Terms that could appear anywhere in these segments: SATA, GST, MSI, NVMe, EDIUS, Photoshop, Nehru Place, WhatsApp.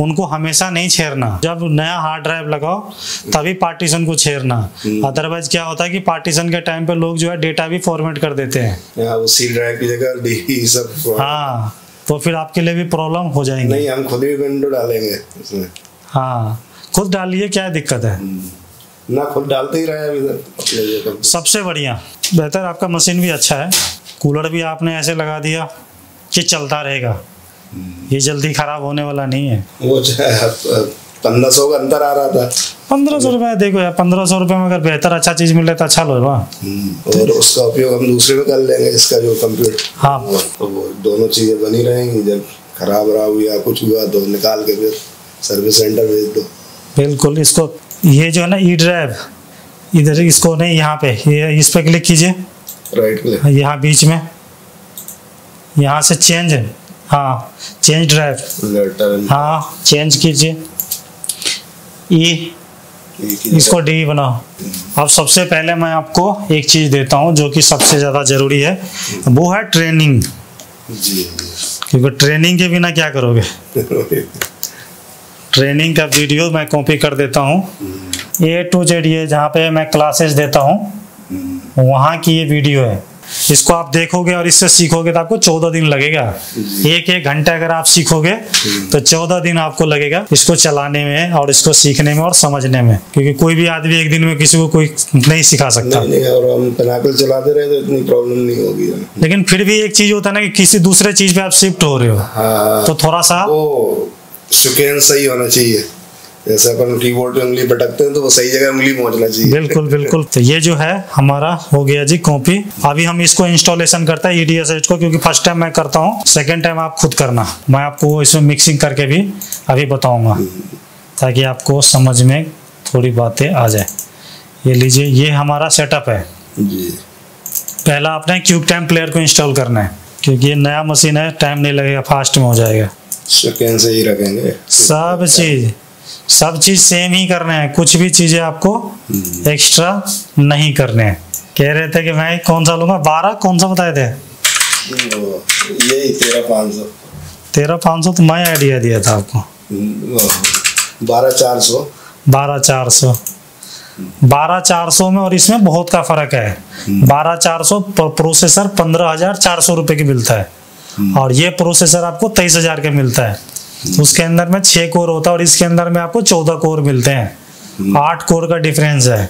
उनको हमेशा नहीं छेड़ना। जब नया हार्ड ड्राइव लगाओ तभी पार्टीशन को छेड़ना, अदरवाइज क्या होता है कि पार्टीशन के टाइम पे लोग जो है डेटा भी फॉर्मेट कर देते हैं उसी ड्राइव की जगह सब। हाँ, तो फिर आपके लिए भी प्रॉब्लम हो जाएंगे। नहीं, हम खुद ही विंडो डालेंगे इसमें। हाँ, खुद डालिए, क्या दिक्कत है ना, खुद डालते ही रहे सबसे बढ़िया। बेहतर आपका मशीन भी अच्छा है, कूलर भी आपने ऐसे लगा दिया कि चलता रहेगा, ये जल्दी खराब होने वाला नहीं है। वो 1500 का अंतर आ रहा था, 1500 रुपए। देखो यार, 1500 रुपए में अगर बेहतर अच्छा चीज मिले तो अच्छा लो। और उसका उपयोग हम दूसरे में कर लेंगे, इसका जो कंप्यूटर। हाँ, वो दोनों चीजें बनी रहेंगी, जब खराब रहा हुआ कुछ हुआ तो निकाल के फिर सर्विस सेंटर भेज दो। बिल्कुल, इसको ये जो है ना ई ड्राइव इधर, इसको नहीं, यहाँ पे ये इस पे क्लिक कीजिए, राइट क्लिक, यहाँ बीच में, यहाँ से चेंज। हाँ, चेंज ड्राइव, हाँ चेंज कीजिए, ई इसको डी बनाओ। अब सबसे पहले मैं आपको एक चीज देता हूँ जो कि सबसे ज्यादा जरूरी है, वो है ट्रेनिंग जी। क्योंकि ट्रेनिंग के बिना क्या करोगे। ट्रेनिंग का वीडियो मैं कॉपी कर देता हूँ, A to Z, ये जहाँ पे मैं क्लासेस देता हूँ वहाँ की ये वीडियो है। इसको आप देखोगे और इससे सीखोगे तो आपको 14 दिन लगेगा। एक घंटा अगर आप सीखोगे तो 14 दिन आपको लगेगा इसको चलाने में और इसको सीखने में और समझने में, क्योंकि कोई भी आदमी एक दिन में किसी को कोई नहीं सिखा सकता। नहीं, और हम पेनाकल चलाते रहे तो इतनी प्रॉब्लम नहीं होगी। लेकिन फिर भी एक चीज होता है ना कि किसी दूसरे चीज पे आप शिफ्ट हो रहे हो। हाँ, तो थोड़ा सा सही होना चाहिए, जैसे अपन कीबोर्ड पे उंगली पटकते हैं तो वो सही जगह उंगली पहुंचना चाहिए। बिल्कुल बिल्कुल। तो ये जो है हमारा हो गया जी कॉपी। अभी हम इसको इंस्टॉलेशन करते हैं EDSH को, क्योंकि फर्स्ट टाइम मैं करता हूँ, सेकंड टाइम आप खुद करना। मैं आपको इसमें मिक्सिंग करके भी अभी बताऊंगा ताकि आपको समझ में थोड़ी बातें आ जाए। ये लीजिए, ये हमारा सेटअप है जी। पहला आपने क्यूब टाइम प्लेयर को इंस्टॉल करना है, क्योंकि ये नया मशीन है, टाइम नहीं लगेगा, फास्ट में हो जाएगा। सेकेंड से ही रखेंगे सब चीज सेम ही करना है, कुछ भी चीजें आपको एक्स्ट्रा नहीं करने हैं। कह रहे थे कि मैं कौन सा लूंगा, 12 कौन सा बताए थे, यही 13,500। 13,500 तो मैं आइडिया दिया था आपको। 12,400 में और इसमें बहुत का फर्क है। 12,400 प्रोसेसर 15,400 रुपए की मिलता है और ये प्रोसेसर आपको 23,000 के मिलता है। उसके अंदर में 6 कोर होता है और इसके अंदर में आपको 14 कोर मिलते हैं, 8 कोर का डिफरेंस है।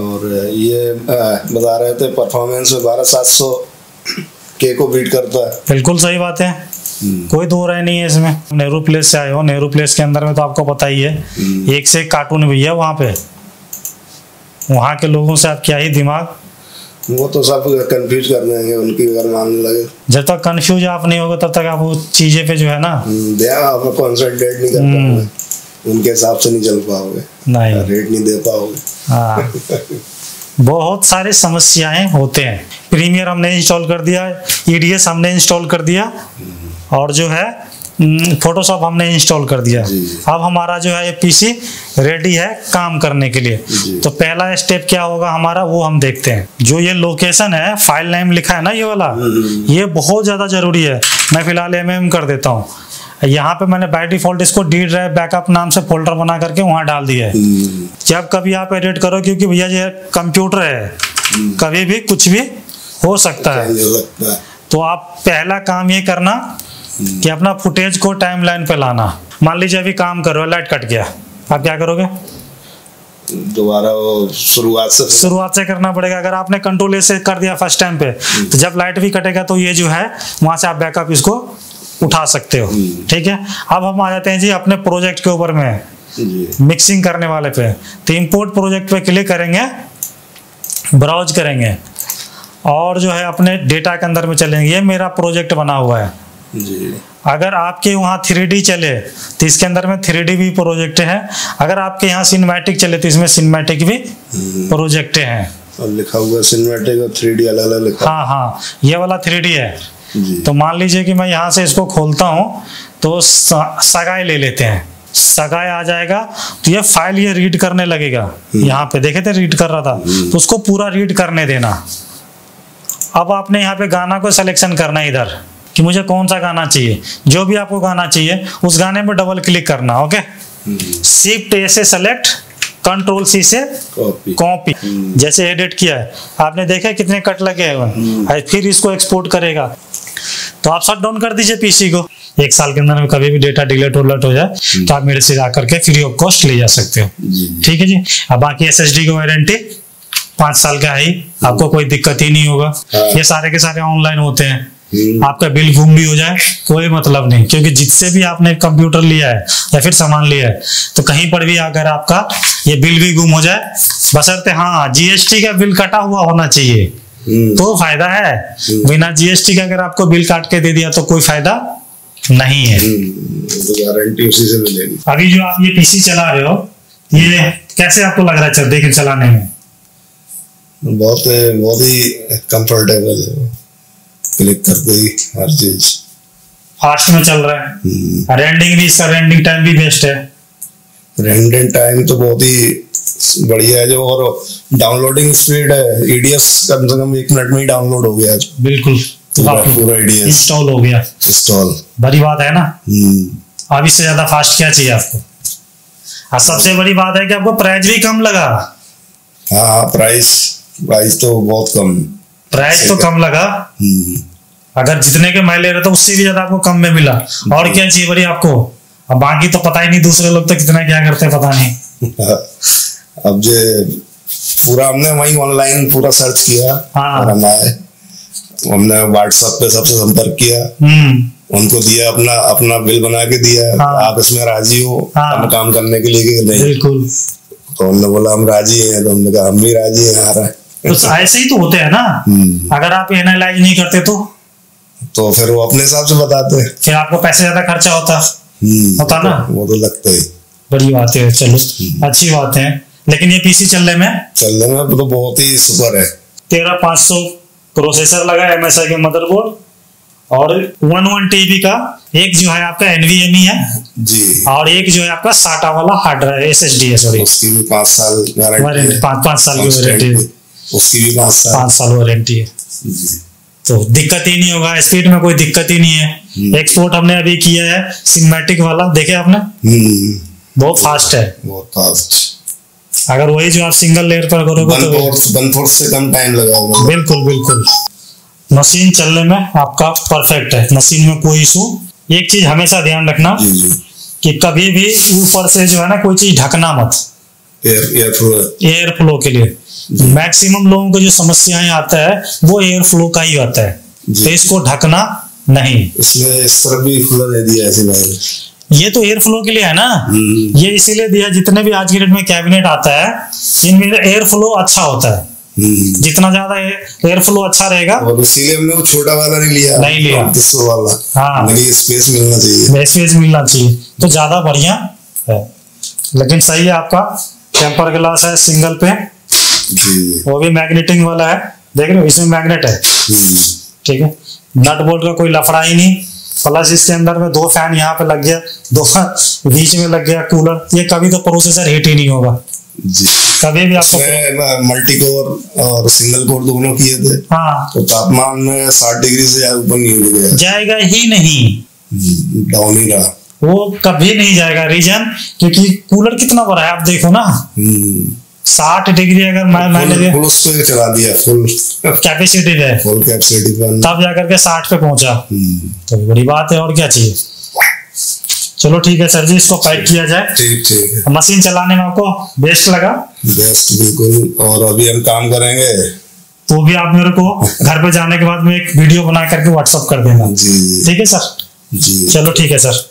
और ये बता रहे थे परफॉर्मेंस में 12,700K को बीट करता है। बिल्कुल सही बात है, कोई दो राय नहीं है इसमें। नेहरू प्लेस से आए हो, नेहरू प्लेस के अंदर में तो आपको पता ही है एक से एक कार्टून भी है वहाँ पे। वहाँ के लोगों से आप क्या ही दिमाग, वो तो सब कंफ्यूज कर देंगे उनकी अगर मानने लगे। जब तक कंफ्यूज आप नहीं होगा तब तक आप वो चीजें पे जो है ना आप कंसंट्रेट नहीं कर पाओगे, उनके हिसाब से नहीं चल पाओगे, नहीं रेट नहीं दे पाओगे। हाँ। बहुत सारे समस्याएं होते हैं। प्रीमियर हमने इंस्टॉल कर दिया, EDS हमने इंस्टॉल कर दिया और जो है फोटोशॉप हमने इंस्टॉल कर दिया। अब हमारा जो है ये PC रेडी है काम करने के लिए। तो पहला स्टेप क्या होगा हमारा, वो हम देखते हैं। जो ये लोकेशन है, फाइल नेम लिखा है ना ये वाला, ये बहुत ज्यादा जरूरी है। मैं फिलहाल MM कर देता हूँ। यहाँ पे मैंने बाय डिफॉल्ट इसको डी ड्राइव बैकअप नाम से फोल्डर बना करके वहाँ डाल दिया है। जब कभी आप एडिट करो, क्योंकि भैया ये कंप्यूटर है, कभी भी कुछ भी हो सकता है, तो आप पहला काम ये करना कि अपना फुटेज को टाइमलाइन पे लाना। मान लीजिए अभी काम कर रहे हो, लाइट कट गया, आप क्या करोगे, दोबारा शुरुआत से करना पड़ेगा। अगर आपने कंट्रोल ए से कर दिया फर्स्ट टाइम पे, तो जब लाइट भी कटेगा तो ये जो है वहां से आप बैकअप इसको उठा सकते हो। ठीक है, अब हम आ जाते हैं जी अपने प्रोजेक्ट के ऊपर में, मिक्सिंग करने वाले पे। तो इम्पोर्ट प्रोजेक्ट पे क्लिक करेंगे, ब्राउज करेंगे और जो है अपने डेटा के अंदर में चलेंगे। ये मेरा प्रोजेक्ट बना हुआ है जी। अगर आपके वहाँ 3D चले तो इसके अंदर में 3D भी प्रोजेक्ट है। अगर आपके यहाँ सिनेमैटिक चले तो इसमें सिनेमैटिक भी प्रोजेक्ट है। और लिखा हुआ सिनेमैटिक और 3D अलग-अलग लिखा। हाँ हाँ, ये वाला 3D है जी। तो मान लीजिए कि मैं यहाँ से इसको खोलता हूँ तो सगाई ले लेते हैं, सगाई आ जाएगा तो ये फाइल ये रीड करने लगेगा। यहाँ पे देखे थे रीड कर रहा था, तो उसको पूरा रीड करने देना। अब आपने यहाँ पे गाना को सिलेक्शन करना इधर, कि मुझे कौन सा गाना चाहिए, जो भी आपको गाना चाहिए उस गाने पर डबल क्लिक करना। ओके, शिफ्ट ए से सेलेक्ट, कंट्रोल सी से कॉपी। जैसे एडिट किया है आपने, देखा है कितने कट लगे हैं, फिर इसको एक्सपोर्ट करेगा तो आप शट डाउन कर दीजिए पीसी को। एक साल के अंदर में कभी भी डेटा डिलीट उलट हो जाए तो आप मेरे से जाकर के फ्री ऑफ कॉस्ट ले जा सकते हो। ठीक है जी। अब बाकी एसएसडी की वारंटी 5 साल का है, आपको कोई दिक्कत ही नहीं होगा। ये सारे के सारे ऑनलाइन होते हैं, आपका बिल गुम भी हो जाए कोई मतलब नहीं, क्योंकि जिससे भी आपने कंप्यूटर लिया है या फिर सामान लिया है तो कहीं पर भी अगर आपका ये बिल भी गुम हो जाए, बशर्ते हाँ जीएसटी का बिल कटा हुआ होना चाहिए तो फायदा है। बिना जीएसटी का अगर आपको बिल काट के दे दिया तो कोई फायदा नहीं है, गारंटी उसी से मिलेगी। अभी जो आप ये पीसी चला रहे हो, ये कैसे आपको लग रहा है देखिए चलाने में? बहुत ही कंफर्टेबल है, क्लिक करते ही हर चीज फास्ट में चल रहा है। रेंडिंग भी, इसका रेंडिंग टाइम भी बेस्ट है। रेंडिंग टाइम तो बहुत ही बढ़िया है जो, और डाउनलोडिंग स्पीड है, ईडीएस कम से कम 1 मिनट में ही डाउनलोड हो गया। बिल्कुल पूरा ईडीएस इंस्टॉल हो गया। इंस्टॉल बड़ी बात है ना। अब इससे ज्यादा फास्ट क्या चाहिए आपको? और सबसे बड़ी बात है कि आपको प्राइस भी कम लगा। हाँ, प्राइस तो बहुत कम, प्राइस तो कम लगा। अगर जितने के मैं ले रहा था उससे भी ज्यादा आपको कम में मिला। और क्या चाहिए बड़ी आपको? अब बाकी तो पता ही नहीं, दूसरे लोग तो कितना क्या करते हैं पता नहीं। अब जो पूरा हमने वही ऑनलाइन पूरा सर्च किया। हाँ। और हमने व्हाट्सएप पे सबसे संपर्क किया, उनको दिया अपना बिल बना के दिया। हाँ। आप इसमें राजी हो? हाँ। हम काम करने के लिए नहीं। बिल्कुल। तो हमने बोला हम राजी हैं, तो हमने कहा हम भी राजी हैं। आ रहा है तो ऐसे ही तो होते हैं ना, अगर आप एनालाइज नहीं करते तो फिर वो अपने हिसाब से बताते हैं, फिर आपको पैसे ज्यादा खर्चा होता ना, वो तो लगता ही। बड़ी बात है, चलो अच्छी बात है। लेकिन ये पीसी चलने में तो बहुत ही सुपर है। 13500 प्रोसेसर लगा, एमएसआई के मदरबोर्ड, और 11 TB का एक जो है आपका NVMe है जी, और एक जो है आपका SATA वाला हार्ड ड्राइव SSD है। सॉरी, उसकी भी 5 साल वारंटी, 5 साल की वारंटी है उसकी भी, 5 साल वारंटी है। तो दिक्कत ही नहीं होगा, स्पीड में कोई दिक्कत ही नहीं है। एक्सपोर्ट हमने अभी किया है सिनेमैटिक वाला, देखे आपने, बहुत फास्ट है, बहुत फास्ट। अगर वही जो आप सिंगल लेयर पर करोगे तो 1/4 से कम टाइम लगाओगे। बिल्कुल बिल्कुल, मशीन चलने में आपका परफेक्ट है, मशीन में कोई इशू। एक चीज हमेशा ध्यान रखना कि कभी भी ऊपर से जो है ना कोई चीज ढकना मत, एयर फ्लो के लिए। मैक्सिमम लोगों को जो समस्याएं आता है वो एयर फ्लो का ही आता है, तो इसको ढकना नहीं। इसमें इस तरह भी खुला दे दिया ऐसे भाई, ये तो एयर फ्लो के लिए है ना, ये इसीलिए दिया। जितने भी आज की डेट में कैबिनेट आता है इनमें एयर फ्लो अच्छा होता है, जितना ज्यादा एयर फ्लो अच्छा रहेगा, और इसीलिए हमने वो छोटा वाला नहीं लिया। वाला हाँ, स्पेस मिलना चाहिए तो ज्यादा बढ़िया है। लेकिन सही है, आपका टेम्पर ग्लास है सिंगल पे जी, वो भी मैग्नेटिंग वाला है, देख रहे हो इसमें मैग्नेट है। ठीक है, नट बोल्ट का कोई लफड़ा ही नहीं। प्लस इसके अंदर में 2 फैन यहाँ पे लग गया, 2 बीच में लग गया कूलर। ये कभी तो प्रोसेसर हीट ही नहीं होगा जी, कभी भी आपको। मल्टी कोर और सिंगल कोर दोनों किए थे। हाँ। तो तापमान में 60 डिग्री से ऊपर नहीं जाएगा ही नहीं, डाउन ही रहा, वो कभी नहीं जाएगा। रीजन क्योंकि कूलर कितना बड़ा है आप देखो ना, 60 डिग्री अगर मैंने उसको चला दिया फुल कैपेसिटी पे, तब जाकर के 60 पे पहुंचा, तो बड़ी बात है। और क्या चाहिए? चलो ठीक है सर जी, इसको पैक किया जाए। ठीक है। मशीन चलाने में आपको बेस्ट लगा? बेस्ट, बिल्कुल। और अभी हम काम करेंगे तो भी आप मेरे को घर पे जाने के बाद में एक वीडियो बना करके व्हाट्सएप कर देना। ठीक है सर जी। चलो ठीक है सर।